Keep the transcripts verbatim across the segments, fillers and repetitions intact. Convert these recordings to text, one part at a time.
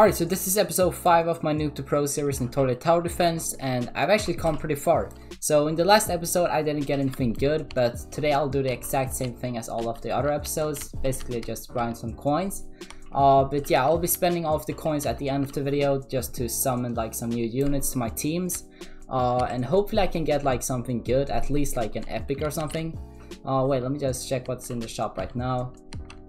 Alright, so this is episode five of my Noob two Pro series in Toilet Tower Defense, and I've actually come pretty far. So in the last episode I didn't get anything good, but today I'll do the exact same thing as all of the other episodes, basically just grind some coins. Uh, but yeah, I'll be spending all of the coins at the end of the video just to summon like some new units to my teams. Uh, and hopefully I can get like something good, at least like an epic or something. Uh, wait, let me just check what's in the shop right now.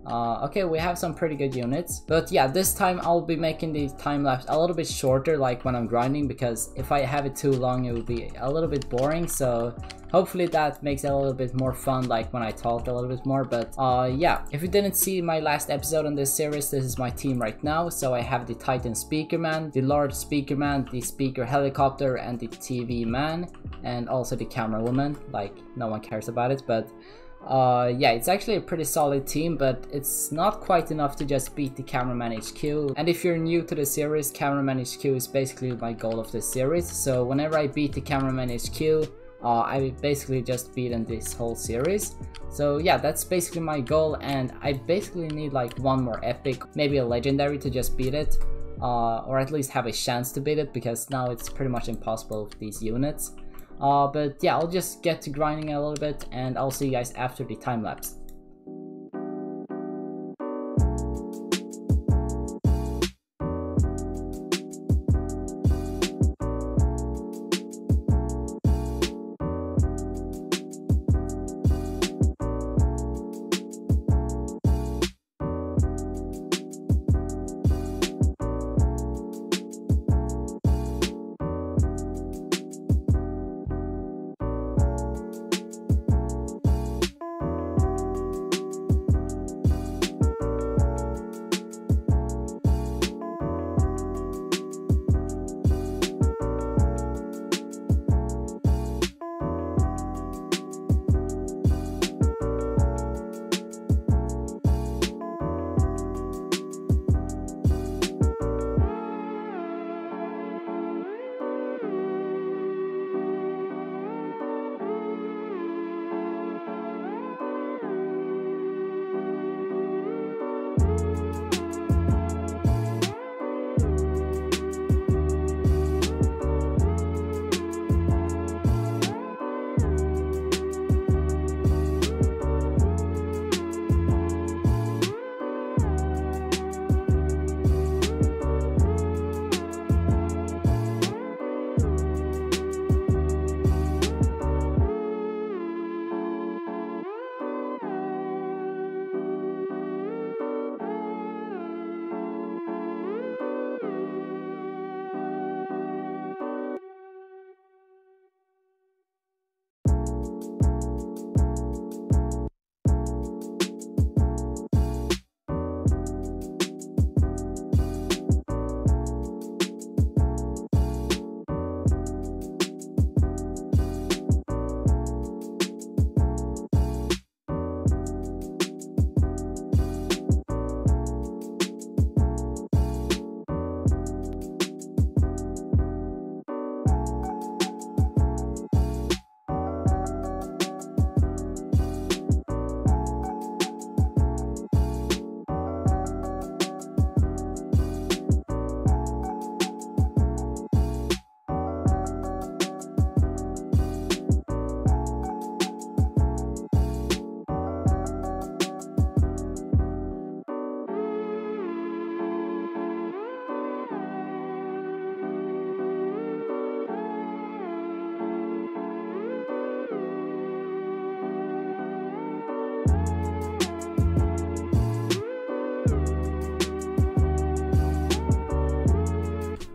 Uh, okay, we have some pretty good units, but yeah, this time I'll be making the time lapse a little bit shorter, like when I'm grinding, because if I have it too long it will be a little bit boring. So hopefully that makes it a little bit more fun, like when I talk a little bit more. But uh, yeah, if you didn't see my last episode in this series, this is my team right now. So I have the Titan Speaker Man, the Large Speaker Man, the Speaker Helicopter, and the T V Man, and also the Camera Woman. Like, no one cares about it, but uh yeah, it's actually a pretty solid team, but it's not quite enough to just beat the Cameraman H Q. And if you're new to the series, Cameraman H Q is basically my goal of this series. So whenever I beat the Cameraman H Q, uh, I basically just beaten this whole series. So yeah, that's basically my goal, and I basically need like one more epic, maybe a legendary, to just beat it, uh, or at least have a chance to beat it, because now it's pretty much impossible with these units. Uh, but yeah, I'll just get to grinding a little bit, and I'll see you guys after the time lapse.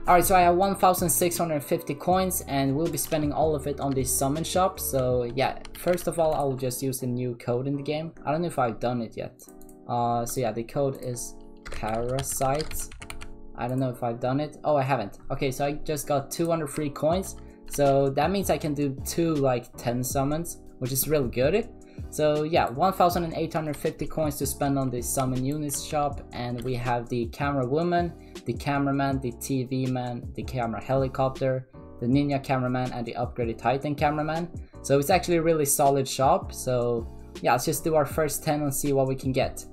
Alright, so I have one thousand six hundred fifty coins, and we'll be spending all of it on this summon shop. So yeah, first of all, I'll just use the new code in the game. I don't know if I've done it yet. Uh, so yeah, the code is Parasites. I don't know if I've done it. Oh, I haven't. Okay, so I just got two hundred free coins. So that means I can do two like ten summons, which is really good. So yeah, one thousand eight hundred fifty coins to spend on the summon units shop, and we have the Camera Woman, the Cameraman, the T V Man, the Camera Helicopter, the Ninja Cameraman, and the upgraded Titan Cameraman. So it's actually a really solid shop. So yeah, let's just do our first ten and see what we can get.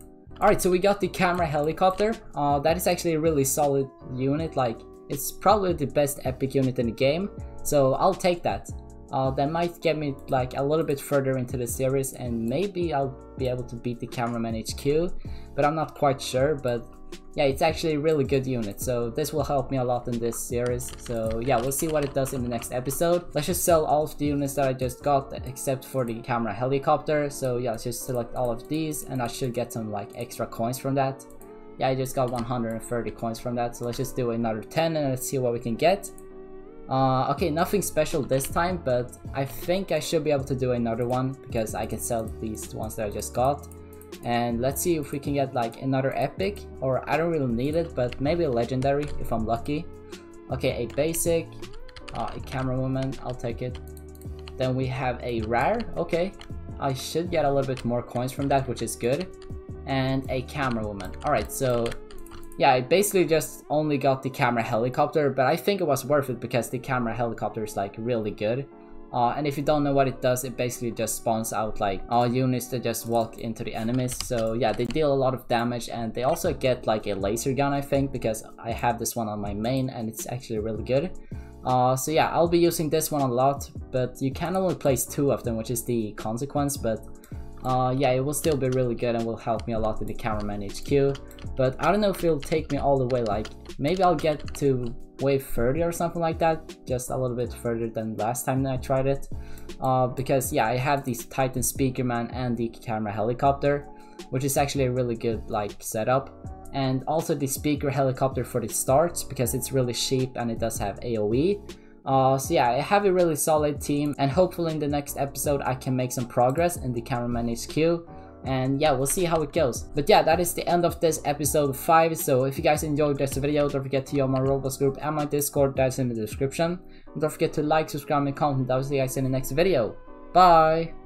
Alright, so we got the Camera Helicopter. Uh, that is actually a really solid unit. Like, it's probably the best epic unit in the game, so I'll take that. Uh, that might get me like a little bit further into the series, and maybe I'll be able to beat the Cameraman H Q, but I'm not quite sure. But yeah, it's actually a really good unit, so this will help me a lot in this series. So yeah, we'll see what it does in the next episode. Let's just sell all of the units that I just got except for the Camera Helicopter. So yeah, let's just select all of these, and I should get some like extra coins from that. Yeah, I just got one hundred thirty coins from that, so let's just do another ten and let's see what we can get. Uh, okay, nothing special this time, but I think I should be able to do another one because I can sell these ones that I just got. And let's see if we can get like another epic, or I don't really need it, but maybe a legendary if I'm lucky. Okay, a basic, uh, a camera woman, I'll take it. Then we have a rare. Okay, I should get a little bit more coins from that, which is good. And a camera woman. Alright, so yeah, I basically just only got the Camera Helicopter, but I think it was worth it because the Camera Helicopter is like really good. Uh, and if you don't know what it does, it basically just spawns out like all units that just walk into the enemies. So yeah, they deal a lot of damage, and they also get like a laser gun, I think, because I have this one on my main and it's actually really good. Uh, so yeah, I'll be using this one a lot, but you can only place two of them, which is the consequence. But Uh, yeah, it will still be really good and will help me a lot in the Cameraman H Q. But I don't know if it'll take me all the way, like, maybe I'll get to wave thirty or something like that. Just a little bit further than last time that I tried it. Uh, because, yeah, I have these Titan Speaker Man and the Camera Helicopter, which is actually a really good, like, setup. And also the Speaker Helicopter for the start, because it's really cheap and it does have A O E. Uh, so yeah, I have a really solid team, and hopefully in the next episode I can make some progress in the Cameraman H Q, and yeah, we'll see how it goes. But yeah, that is the end of this episode five, so if you guys enjoyed this video, don't forget to join my Roblox group and my Discord, that's in the description. And don't forget to like, subscribe, and comment. I'll see you guys in the next video. Bye!